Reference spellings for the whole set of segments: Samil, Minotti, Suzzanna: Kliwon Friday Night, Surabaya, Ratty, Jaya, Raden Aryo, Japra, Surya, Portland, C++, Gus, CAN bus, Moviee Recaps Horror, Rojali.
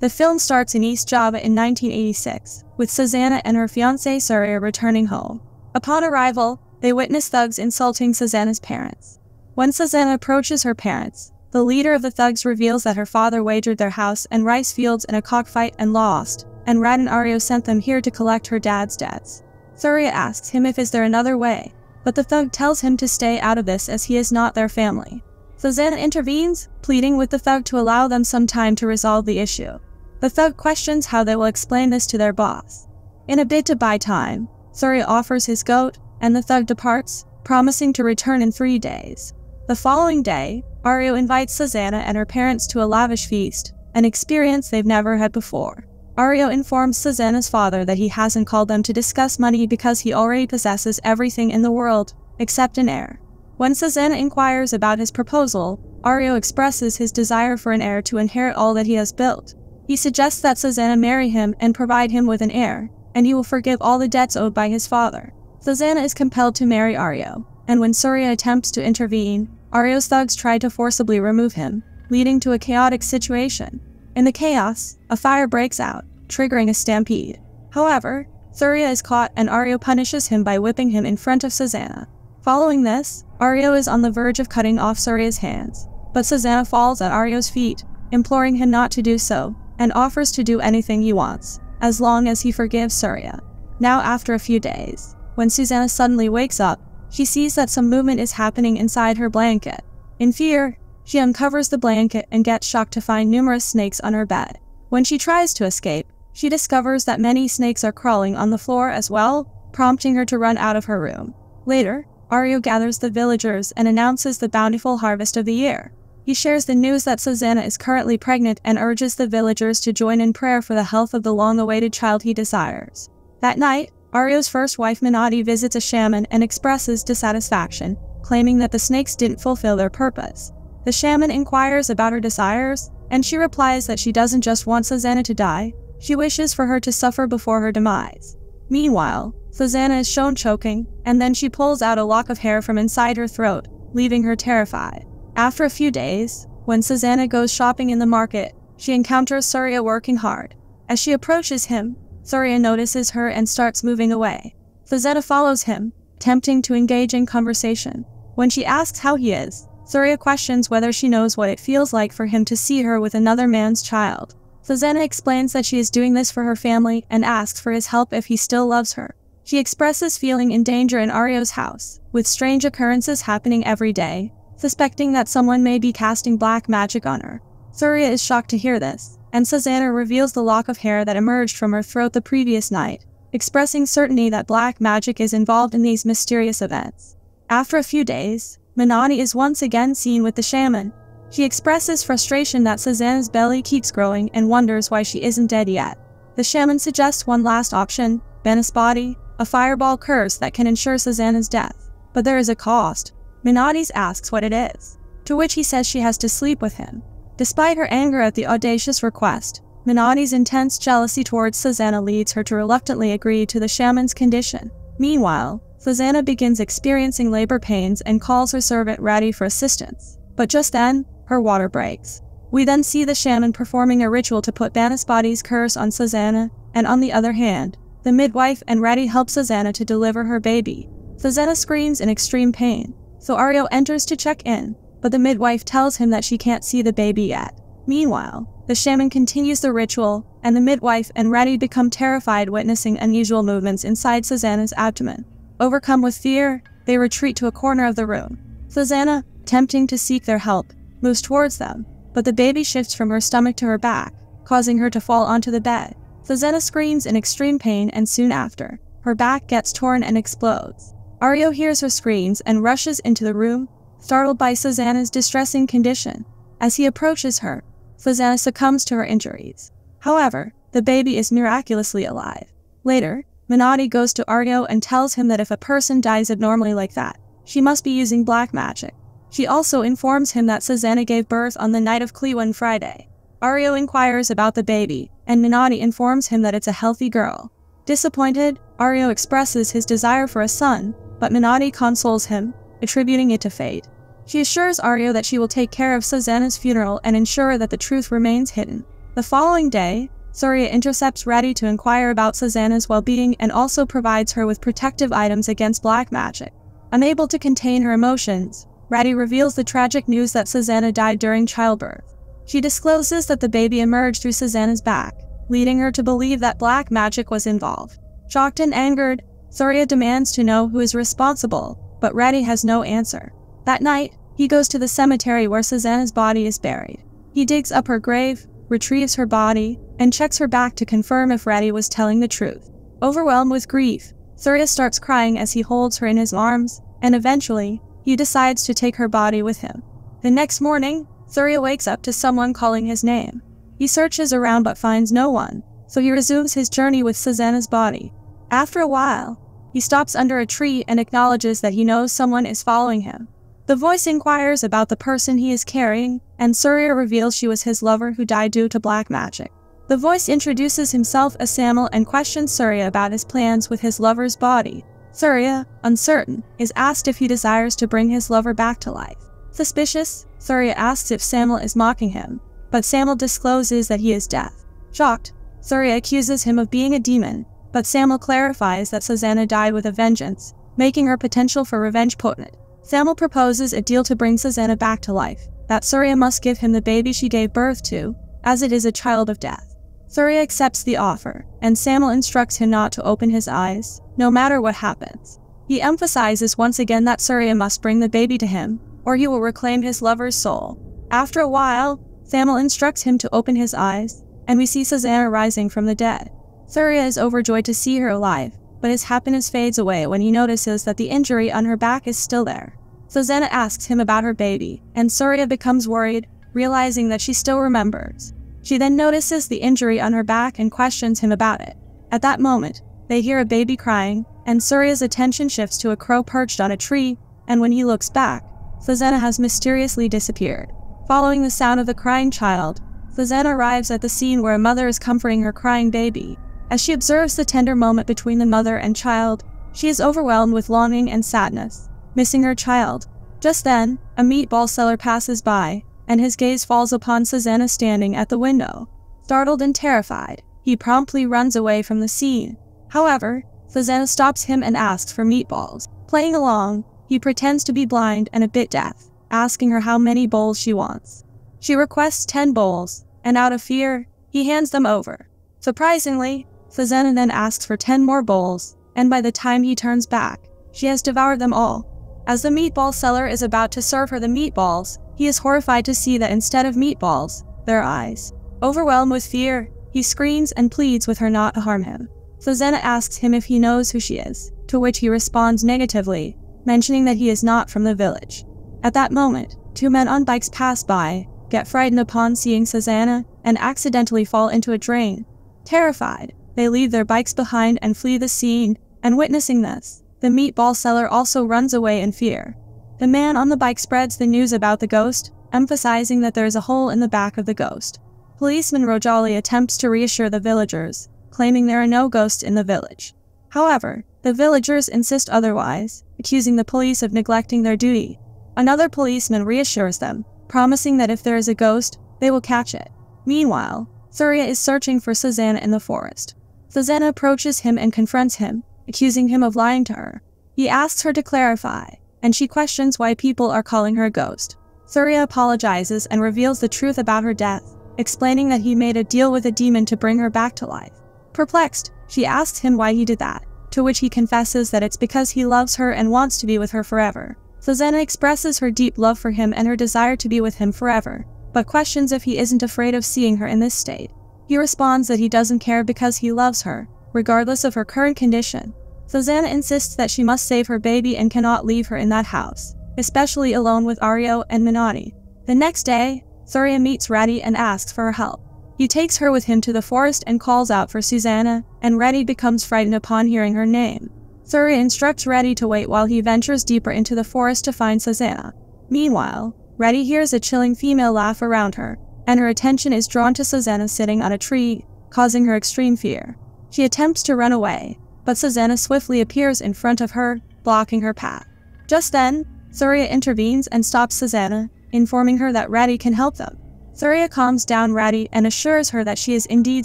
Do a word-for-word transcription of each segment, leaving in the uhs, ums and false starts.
The film starts in East Java in nineteen eighty-six, with Suzzanna and her fiancé Surya returning home. Upon arrival, they witness thugs insulting Suzzanna's parents. When Suzzanna approaches her parents, the leader of the thugs reveals that her father wagered their house and rice fields in a cockfight and lost, and Raden Aryo sent them here to collect her dad's debts. Surya asks him if is there another way, but the thug tells him to stay out of this as he is not their family. Suzzanna intervenes, pleading with the thug to allow them some time to resolve the issue. The thug questions how they will explain this to their boss. In a bid to buy time, Surya offers his goat, and the thug departs, promising to return in three days. The following day, Aryo invites Suzzanna and her parents to a lavish feast, an experience they've never had before. Aryo informs Susanna's father that he hasn't called them to discuss money because he already possesses everything in the world, except an heir. When Suzzanna inquires about his proposal, Aryo expresses his desire for an heir to inherit all that he has built. He suggests that Suzzanna marry him and provide him with an heir, and he will forgive all the debts owed by his father. Suzzanna is compelled to marry Aryo, and when Surya attempts to intervene, Aryo's thugs try to forcibly remove him, leading to a chaotic situation. In the chaos, a fire breaks out, triggering a stampede. However, Surya is caught and Aryo punishes him by whipping him in front of Suzzanna. Following this, Aryo is on the verge of cutting off Surya's hands, but Suzzanna falls at Aryo's feet, imploring him not to do so, and offers to do anything he wants, as long as he forgives Surya. Now after a few days, when Suzzanna suddenly wakes up, she sees that some movement is happening inside her blanket. In fear, she uncovers the blanket and gets shocked to find numerous snakes on her bed. When she tries to escape, she discovers that many snakes are crawling on the floor as well, prompting her to run out of her room. Later, Aryo gathers the villagers and announces the bountiful harvest of the year. He shares the news that Suzzanna is currently pregnant and urges the villagers to join in prayer for the health of the long-awaited child he desires. That night, Aryo's first wife Minotti visits a shaman and expresses dissatisfaction, claiming that the snakes didn't fulfill their purpose. The shaman inquires about her desires, and she replies that she doesn't just want Suzzanna to die, she wishes for her to suffer before her demise. Meanwhile, Suzzanna is shown choking, and then she pulls out a lock of hair from inside her throat, leaving her terrified. After a few days, when Suzzanna goes shopping in the market, she encounters Surya working hard. As she approaches him, Surya notices her and starts moving away. Suzzanna follows him, tempting to engage in conversation. When she asks how he is, Surya questions whether she knows what it feels like for him to see her with another man's child. Suzzanna explains that she is doing this for her family and asks for his help if he still loves her. She expresses feeling in danger in Aryo's house, with strange occurrences happening every day, suspecting that someone may be casting black magic on her. Surya is shocked to hear this, and Suzzanna reveals the lock of hair that emerged from her throat the previous night, expressing certainty that black magic is involved in these mysterious events. After a few days, Minotti is once again seen with the shaman. She expresses frustration that Susanna's belly keeps growing and wonders why she isn't dead yet. The shaman suggests one last option, Ben's body, a fireball curse that can ensure Susanna's death. But there is a cost. Minotti asks what it is, to which he says she has to sleep with him. Despite her anger at the audacious request, Minotti's intense jealousy towards Suzzanna leads her to reluctantly agree to the shaman's condition. Meanwhile, Suzzanna begins experiencing labor pains and calls her servant Ratty for assistance, but just then, her water breaks. We then see the shaman performing a ritual to put Banispati's curse on Suzzanna, and on the other hand, the midwife and Ratty help Suzzanna to deliver her baby. Suzzanna screams in extreme pain. So Aryo enters to check in, but the midwife tells him that she can't see the baby yet. Meanwhile, the shaman continues the ritual, and the midwife and Ratty become terrified witnessing unusual movements inside Susanna's abdomen. Overcome with fear, they retreat to a corner of the room. Suzzanna, attempting to seek their help, moves towards them, but the baby shifts from her stomach to her back, causing her to fall onto the bed. Suzzanna screams in extreme pain and soon after, her back gets torn and explodes. Aryo hears her screams and rushes into the room, startled by Susanna's distressing condition. As he approaches her, Suzzanna succumbs to her injuries. However, the baby is miraculously alive. Later, Minotti goes to Aryo and tells him that if a person dies abnormally like that, she must be using black magic. She also informs him that Suzzanna gave birth on the night of Kliwon Friday. Aryo inquires about the baby, and Minotti informs him that it's a healthy girl. Disappointed, Aryo expresses his desire for a son, but Minotti consoles him, attributing it to fate. She assures Aryo that she will take care of Susanna's funeral and ensure that the truth remains hidden. The following day, Surya intercepts Ratty to inquire about Suzzanna's well-being and also provides her with protective items against black magic. Unable to contain her emotions, Ratty reveals the tragic news that Suzzanna died during childbirth. She discloses that the baby emerged through Suzzanna's back, leading her to believe that black magic was involved. Shocked and angered, Surya demands to know who is responsible, but Ratty has no answer. That night, he goes to the cemetery where Suzzanna's body is buried. He digs up her grave, retrieves her body, and checks her back to confirm if Ratty was telling the truth. Overwhelmed with grief, Surya starts crying as he holds her in his arms, and eventually, he decides to take her body with him. The next morning, Surya wakes up to someone calling his name. He searches around but finds no one, so he resumes his journey with Suzzanna's body. After a while, he stops under a tree and acknowledges that he knows someone is following him. The voice inquires about the person he is carrying, and Surya reveals she was his lover who died due to black magic. The voice introduces himself as Samil and questions Surya about his plans with his lover's body. Surya, uncertain, is asked if he desires to bring his lover back to life. Suspicious, Surya asks if Samil is mocking him, but Samil discloses that he is deaf. Shocked, Surya accuses him of being a demon, but Samil clarifies that Suzzanna died with a vengeance, making her potential for revenge potent. Samil proposes a deal to bring Suzzanna back to life, that Surya must give him the baby she gave birth to, as it is a child of death. Surya accepts the offer, and Samil instructs him not to open his eyes, no matter what happens. He emphasizes once again that Surya must bring the baby to him, or he will reclaim his lover's soul. After a while, Samil instructs him to open his eyes, and we see Suzzanna rising from the dead. Surya is overjoyed to see her alive, but his happiness fades away when he notices that the injury on her back is still there. Suzzanna asks him about her baby, and Surya becomes worried, realizing that she still remembers. She then notices the injury on her back and questions him about it. At that moment, they hear a baby crying, and Surya's attention shifts to a crow perched on a tree, and when he looks back, Suzzanna has mysteriously disappeared. Following the sound of the crying child, Suzzanna arrives at the scene where a mother is comforting her crying baby. As she observes the tender moment between the mother and child, she is overwhelmed with longing and sadness, missing her child. Just then, a meatball seller passes by, and his gaze falls upon Suzzanna standing at the window. Startled and terrified, he promptly runs away from the scene. However, Suzzanna stops him and asks for meatballs. Playing along, he pretends to be blind and a bit deaf, asking her how many bowls she wants. She requests ten bowls, and out of fear, he hands them over. Surprisingly, Suzzanna then asks for ten more bowls, and by the time he turns back, she has devoured them all. As the meatball seller is about to serve her the meatballs, he is horrified to see that instead of meatballs, their eyes. Overwhelmed with fear, he screams and pleads with her not to harm him. Suzzanna asks him if he knows who she is, to which he responds negatively, mentioning that he is not from the village. At that moment, two men on bikes pass by, get frightened upon seeing Suzzanna, and accidentally fall into a drain. Terrified, they leave their bikes behind and flee the scene, and witnessing this, the meatball seller also runs away in fear. The man on the bike spreads the news about the ghost, emphasizing that there is a hole in the back of the ghost. Policeman Rojali attempts to reassure the villagers, claiming there are no ghosts in the village. However, the villagers insist otherwise, accusing the police of neglecting their duty. Another policeman reassures them, promising that if there is a ghost, they will catch it. Meanwhile, Surya is searching for Suzzanna in the forest. Suzzanna approaches him and confronts him, accusing him of lying to her. He asks her to clarify, and she questions why people are calling her a ghost. Surya apologizes and reveals the truth about her death, explaining that he made a deal with a demon to bring her back to life. Perplexed, she asks him why he did that, to which he confesses that it's because he loves her and wants to be with her forever. Suzzanna expresses her deep love for him and her desire to be with him forever, but questions if he isn't afraid of seeing her in this state. He responds that he doesn't care because he loves her, regardless of her current condition. Suzzanna insists that she must save her baby and cannot leave her in that house, especially alone with Aryo and Minotti. The next day, Surya meets Ratty and asks for her help. He takes her with him to the forest and calls out for Suzzanna, and Ratty becomes frightened upon hearing her name. Surya instructs Ratty to wait while he ventures deeper into the forest to find Suzzanna. Meanwhile, Ratty hears a chilling female laugh around her, and her attention is drawn to Suzzanna sitting on a tree, causing her extreme fear. She attempts to run away, but Suzzanna swiftly appears in front of her, blocking her path. Just then, Surya intervenes and stops Suzzanna, informing her that Ratty can help them. Surya calms down Ratty and assures her that she is indeed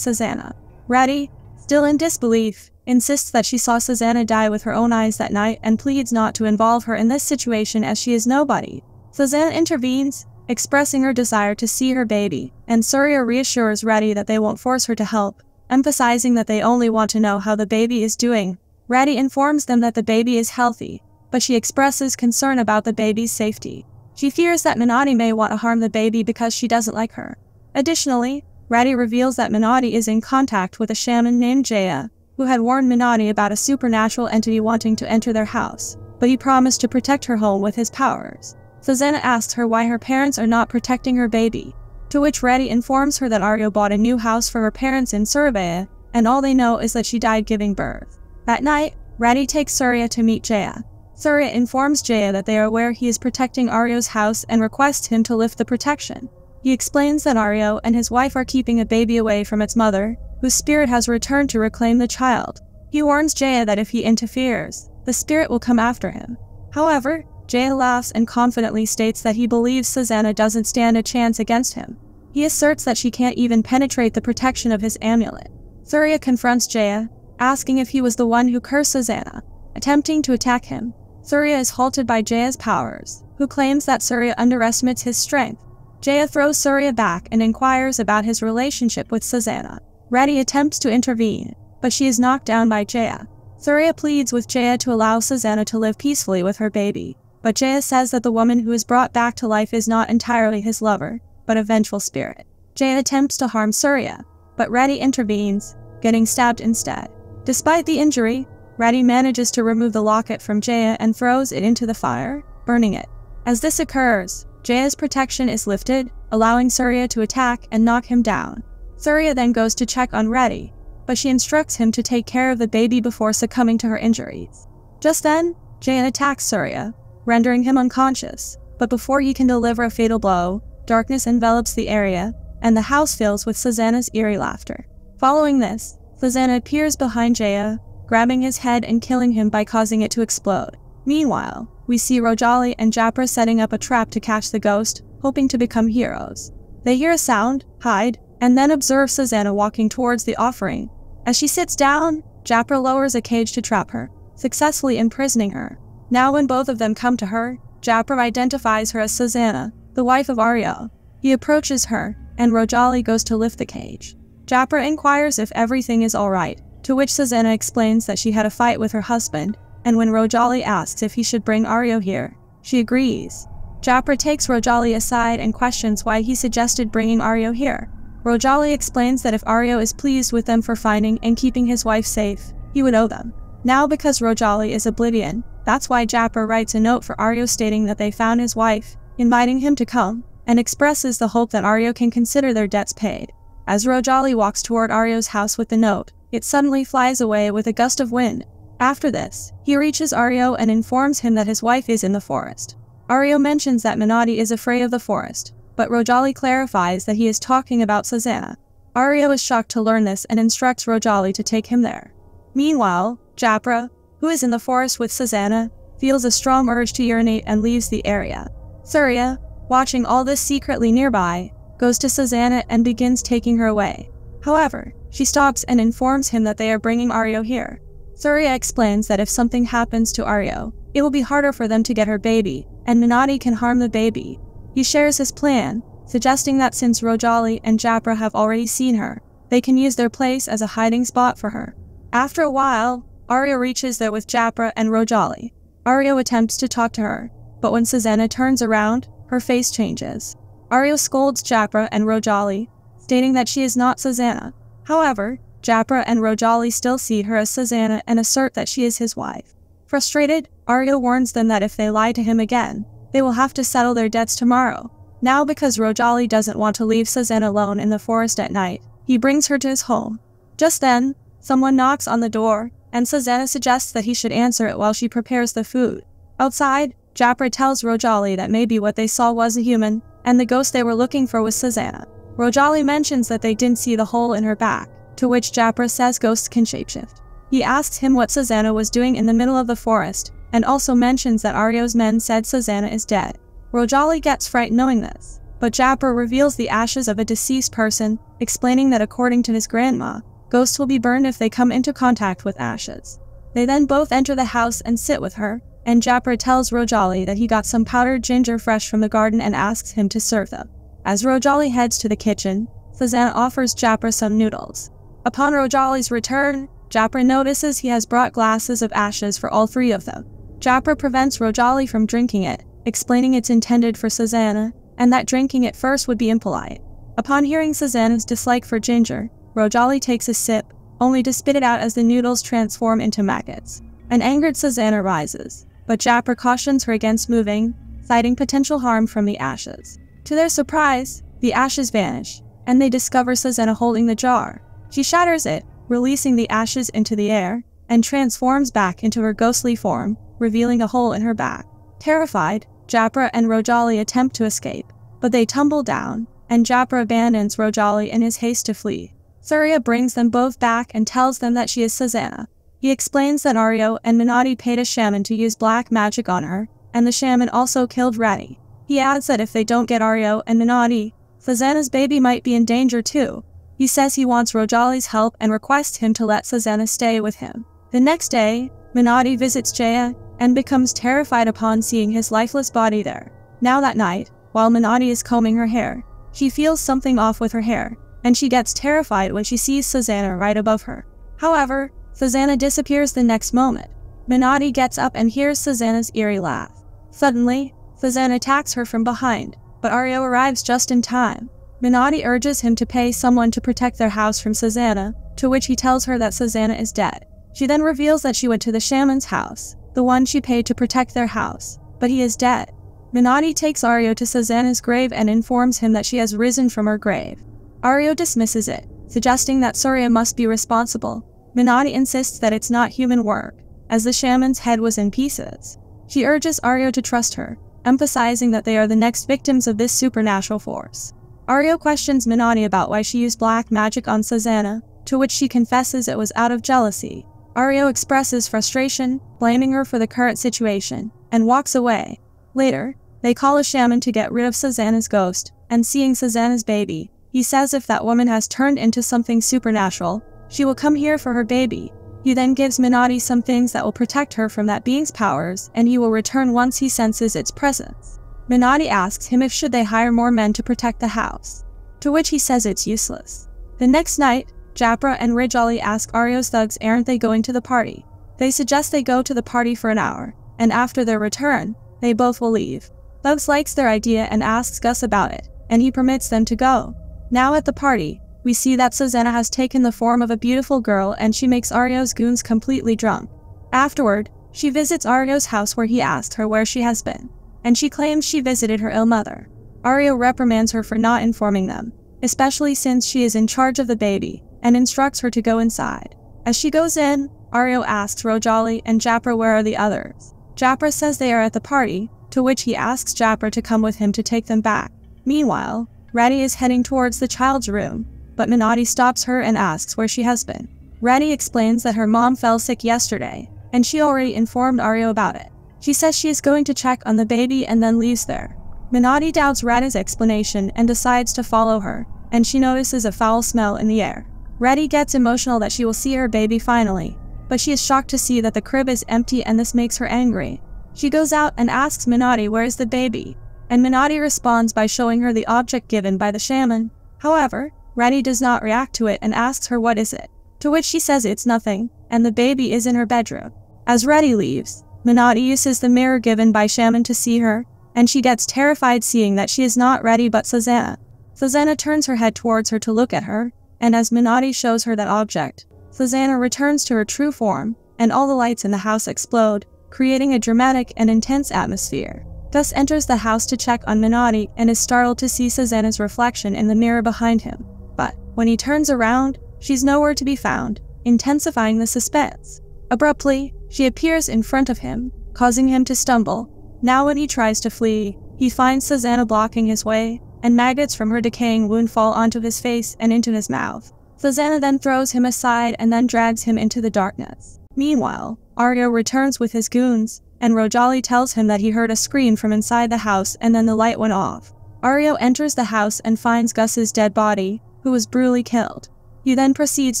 Suzzanna. Ratty, still in disbelief, insists that she saw Suzzanna die with her own eyes that night and pleads not to involve her in this situation as she is nobody. Suzzanna intervenes, expressing her desire to see her baby, and Surya reassures Ratty that they won't force her to help, emphasizing that they only want to know how the baby is doing. Ratty informs them that the baby is healthy, but she expresses concern about the baby's safety. She fears that Minotti may want to harm the baby because she doesn't like her. Additionally, Ratty reveals that Minotti is in contact with a shaman named Jaya, who had warned Minotti about a supernatural entity wanting to enter their house, but he promised to protect her home with his powers. Suzzanna asks her why her parents are not protecting her baby, to which Ratty informs her that Aryo bought a new house for her parents in Surabaya, and all they know is that she died giving birth. That night, Ratty takes Surya to meet Jaya. Surya informs Jaya that they are aware he is protecting Aryo's house and requests him to lift the protection. He explains that Aryo and his wife are keeping a baby away from its mother, whose spirit has returned to reclaim the child. He warns Jaya that if he interferes, the spirit will come after him. However, Jaya laughs and confidently states that he believes Suzzanna doesn't stand a chance against him. He asserts that she can't even penetrate the protection of his amulet. Surya confronts Jaya, asking if he was the one who cursed Suzzanna, attempting to attack him. Surya is halted by Jaya's powers, who claims that Surya underestimates his strength. Jaya throws Surya back and inquires about his relationship with Suzzanna. Ratty attempts to intervene, but she is knocked down by Jaya. Surya pleads with Jaya to allow Suzzanna to live peacefully with her baby, but Jaya says that the woman who is brought back to life is not entirely his lover, but a vengeful spirit. Jaya attempts to harm Surya, but Ratty intervenes, getting stabbed instead. Despite the injury, Ratty manages to remove the locket from Jaya and throws it into the fire, burning it. As this occurs, Jaya's protection is lifted, allowing Surya to attack and knock him down. Surya then goes to check on Ratty, but she instructs him to take care of the baby before succumbing to her injuries. Just then, Jaya attacks Surya, rendering him unconscious, but before he can deliver a fatal blow, darkness envelops the area, and the house fills with Suzzanna's eerie laughter. Following this, Suzzanna appears behind Jaya, grabbing his head and killing him by causing it to explode. Meanwhile, we see Rojali and Japra setting up a trap to catch the ghost, hoping to become heroes. They hear a sound, hide, and then observe Suzzanna walking towards the offering. As she sits down, Japra lowers a cage to trap her, successfully imprisoning her. Now when both of them come to her, Japra identifies her as Suzzanna, the wife of Aryo. He approaches her, and Rojali goes to lift the cage. Japra inquires if everything is alright, to which Suzzanna explains that she had a fight with her husband, and when Rojali asks if he should bring Aryo here, she agrees. Japra takes Rojali aside and questions why he suggested bringing Aryo here. Rojali explains that if Aryo is pleased with them for finding and keeping his wife safe, he would owe them. Now because Rojali is oblivion, that's why Japra writes a note for Aryo stating that they found his wife, inviting him to come, and expresses the hope that Aryo can consider their debts paid. As Rojali walks toward Aryo's house with the note, it suddenly flies away with a gust of wind. After this, he reaches Aryo and informs him that his wife is in the forest. Aryo mentions that Minotti is afraid of the forest, but Rojali clarifies that he is talking about Suzzanna. Aryo is shocked to learn this and instructs Rojali to take him there. Meanwhile, Japra, who is in the forest with Suzzanna, feels a strong urge to urinate and leaves the area. Surya, watching all this secretly nearby, goes to Suzzanna and begins taking her away. However, she stops and informs him that they are bringing Aryo here. Surya explains that if something happens to Aryo, it will be harder for them to get her baby, and Minotti can harm the baby. He shares his plan, suggesting that since Rojali and Japra have already seen her, they can use their place as a hiding spot for her. After a while, Aryo reaches there with Japra and Rojali. Aryo attempts to talk to her, but when Suzzanna turns around, her face changes. Aryo scolds Japra and Rojali, stating that she is not Suzzanna. However, Japra and Rojali still see her as Suzzanna and assert that she is his wife. Frustrated, Aryo warns them that if they lie to him again, they will have to settle their debts tomorrow. Now because Rojali doesn't want to leave Suzzanna alone in the forest at night, he brings her to his home. Just then, someone knocks on the door, and Suzzanna suggests that he should answer it while she prepares the food. Outside, Japra tells Rojali that maybe what they saw was a human, and the ghost they were looking for was Suzzanna. Rojali mentions that they didn't see the hole in her back, to which Japra says ghosts can shapeshift. He asks him what Suzzanna was doing in the middle of the forest, and also mentions that Aryo's men said Suzzanna is dead. Rojali gets frightened knowing this, but Japra reveals the ashes of a deceased person, explaining that according to his grandma, ghosts will be burned if they come into contact with ashes. They then both enter the house and sit with her, and Japra tells Rojali that he got some powdered ginger fresh from the garden and asks him to serve them. As Rojali heads to the kitchen, Suzzanna offers Japra some noodles. Upon Rojali's return, Japra notices he has brought glasses of ashes for all three of them. Japra prevents Rojali from drinking it, explaining it's intended for Suzzanna, and that drinking it first would be impolite. Upon hearing Susanna's dislike for ginger, Rojali takes a sip, only to spit it out as the noodles transform into maggots. An angered Suzzanna rises, but Japra cautions her against moving, citing potential harm from the ashes. To their surprise, the ashes vanish, and they discover Suzzanna holding the jar. She shatters it, releasing the ashes into the air, and transforms back into her ghostly form, revealing a hole in her back. Terrified, Japra and Rojali attempt to escape, but they tumble down, and Japra abandons Rojali in his haste to flee. Surya brings them both back and tells them that she is Suzzanna. He explains that Aryo and Minotti paid a shaman to use black magic on her, and the shaman also killed Ratty. He adds that if they don't get Aryo and Minotti, Susanna's baby might be in danger too. He says he wants Rojali's help and requests him to let Suzzanna stay with him. The next day, Minotti visits Jaya and becomes terrified upon seeing his lifeless body there. Now that night, while Minotti is combing her hair, she feels something off with her hair, and she gets terrified when she sees Suzzanna right above her. However, Suzzanna disappears the next moment. Minotti gets up and hears Susanna's eerie laugh. Suddenly, Suzzanna attacks her from behind, but Aryo arrives just in time. Minotti urges him to pay someone to protect their house from Suzzanna, to which he tells her that Suzzanna is dead. She then reveals that she went to the shaman's house, the one she paid to protect their house, but he is dead. Minotti takes Aryo to Susanna's grave and informs him that she has risen from her grave. Aryo dismisses it, suggesting that Surya must be responsible. Minotti insists that it's not human work, as the shaman's head was in pieces. She urges Aryo to trust her, emphasizing that they are the next victims of this supernatural force. Aryo questions Minotti about why she used black magic on Suzzanna, to which she confesses it was out of jealousy. Aryo expresses frustration, blaming her for the current situation, and walks away. Later, they call a shaman to get rid of Susanna's ghost, and seeing Susanna's baby, he says if that woman has turned into something supernatural, she will come here for her baby. He then gives Minotti some things that will protect her from that being's powers, and he will return once he senses its presence. Minotti asks him if should they hire more men to protect the house, to which he says it's useless. The next night, Japra and Rojali ask Aryo's thugs aren't they going to the party. They suggest they go to the party for an hour, and after their return, they both will leave. Thugs likes their idea and asks Gus about it, and he permits them to go. Now at the party, we see that Suzzanna has taken the form of a beautiful girl and she makes Aryo's goons completely drunk. Afterward, she visits Aryo's house where he asked her where she has been, and she claims she visited her ill mother. Aryo reprimands her for not informing them, especially since she is in charge of the baby, and instructs her to go inside. As she goes in, Aryo asks Rojali and Japra where are the others. Japra says they are at the party, to which he asks Japra to come with him to take them back. Meanwhile, Ratty is heading towards the child's room, but Minotti stops her and asks where she has been. Ratty explains that her mom fell sick yesterday, and she already informed Aryo about it. She says she is going to check on the baby and then leaves there. Minotti doubts Ratty's explanation and decides to follow her, and she notices a foul smell in the air. Ratty gets emotional that she will see her baby finally, but she is shocked to see that the crib is empty and this makes her angry. She goes out and asks Minotti where is the baby, and Minotti responds by showing her the object given by the shaman. However, Ratty does not react to it and asks her what is it, to which she says it's nothing, and the baby is in her bedroom. As Ratty leaves, Minotti uses the mirror given by shaman to see her, and she gets terrified seeing that she is not Ratty but Suzzanna. Suzzanna turns her head towards her to look at her, and as Minotti shows her that object, Suzzanna returns to her true form, and all the lights in the house explode, creating a dramatic and intense atmosphere. Gus enters the house to check on Minotti and is startled to see Susanna's reflection in the mirror behind him. But when he turns around, she's nowhere to be found, intensifying the suspense. Abruptly, she appears in front of him, causing him to stumble. Now when he tries to flee, he finds Suzzanna blocking his way, and maggots from her decaying wound fall onto his face and into his mouth. Suzzanna then throws him aside and then drags him into the darkness. Meanwhile, Aryo returns with his goons, and Rojali tells him that he heard a scream from inside the house and then the light went off. Aryo enters the house and finds Gus's dead body, who was brutally killed. He then proceeds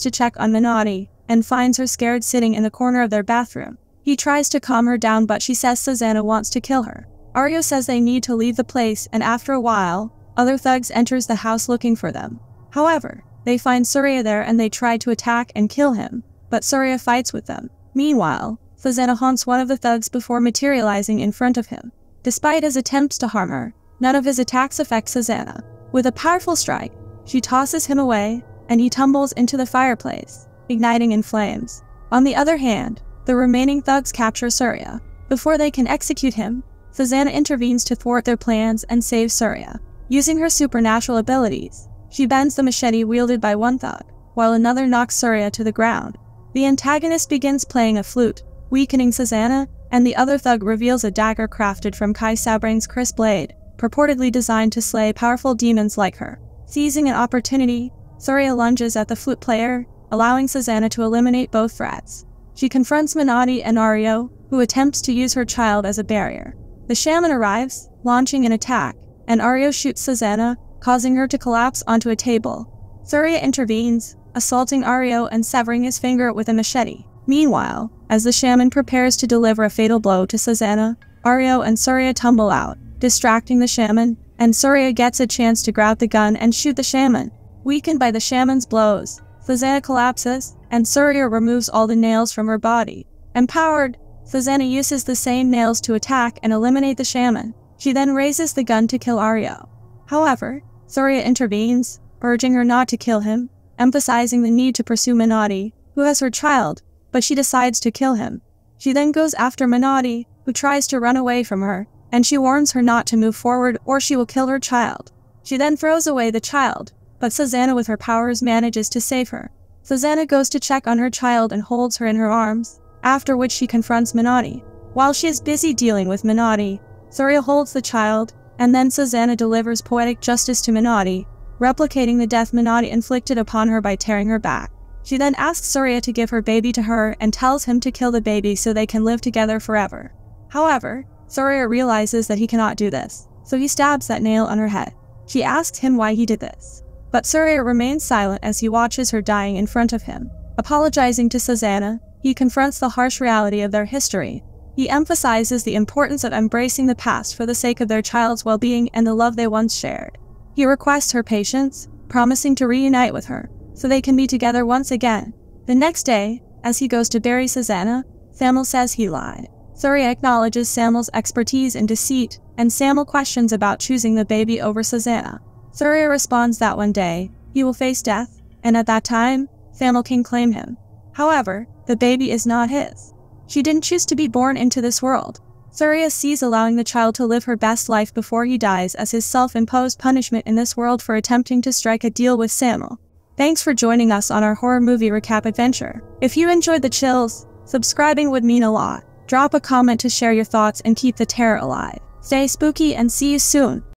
to check on Minotti, and finds her scared sitting in the corner of their bathroom. He tries to calm her down, but she says Suzzanna wants to kill her. Aryo says they need to leave the place, and after a while, other thugs enters the house looking for them. However, they find Surya there and they try to attack and kill him, but Surya fights with them. Meanwhile, Suzzanna haunts one of the thugs before materializing in front of him. Despite his attempts to harm her, none of his attacks affect Suzzanna. With a powerful strike, she tosses him away, and he tumbles into the fireplace, igniting in flames. On the other hand, the remaining thugs capture Surya. Before they can execute him, Suzzanna intervenes to thwart their plans and save Surya. Using her supernatural abilities, she bends the machete wielded by one thug, while another knocks Surya to the ground. The antagonist begins playing a flute, weakening Suzzanna, and the other thug reveals a dagger crafted from Kai Sabrane's Chris blade, purportedly designed to slay powerful demons like her. Seizing an opportunity, Surya lunges at the flute player, allowing Suzzanna to eliminate both threats. She confronts Minotti and Aryo, who attempts to use her child as a barrier. The shaman arrives, launching an attack, and Aryo shoots Suzzanna, causing her to collapse onto a table. Surya intervenes, assaulting Aryo and severing his finger with a machete. Meanwhile, as the shaman prepares to deliver a fatal blow to Suzzanna, Aryo and Surya tumble out, distracting the shaman, and Surya gets a chance to grab the gun and shoot the shaman. Weakened by the shaman's blows, Suzzanna collapses, and Surya removes all the nails from her body. Empowered, Suzzanna uses the same nails to attack and eliminate the shaman. She then raises the gun to kill Aryo. However, Surya intervenes, urging her not to kill him, emphasizing the need to pursue Minotti, who has her child, but she decides to kill him. She then goes after Minotti, who tries to run away from her, and she warns her not to move forward or she will kill her child. She then throws away the child, but Suzzanna with her powers manages to save her. Suzzanna goes to check on her child and holds her in her arms, after which she confronts Minotti. While she is busy dealing with Minotti, Surya holds the child, and then Suzzanna delivers poetic justice to Minotti, replicating the death Minotti inflicted upon her by tearing her back. She then asks Surya to give her baby to her and tells him to kill the baby so they can live together forever. However, Surya realizes that he cannot do this, so he stabs that nail on her head. She asks him why he did this, but Surya remains silent as he watches her dying in front of him. Apologizing to Suzzanna, he confronts the harsh reality of their history. He emphasizes the importance of embracing the past for the sake of their child's well-being and the love they once shared. He requests her patience, promising to reunite with her, so they can be together once again. The next day, as he goes to bury Suzzanna, Samil says he lied. Surya acknowledges Samil's expertise in deceit, and Samil questions about choosing the baby over Suzzanna. Surya responds that one day, he will face death, and at that time, Samil can claim him. However, the baby is not his. She didn't choose to be born into this world. Surya sees allowing the child to live her best life before he dies as his self-imposed punishment in this world for attempting to strike a deal with Samil. Thanks for joining us on our horror movie recap adventure. If you enjoyed the chills, subscribing would mean a lot. Drop a comment to share your thoughts and keep the terror alive. Stay spooky and see you soon.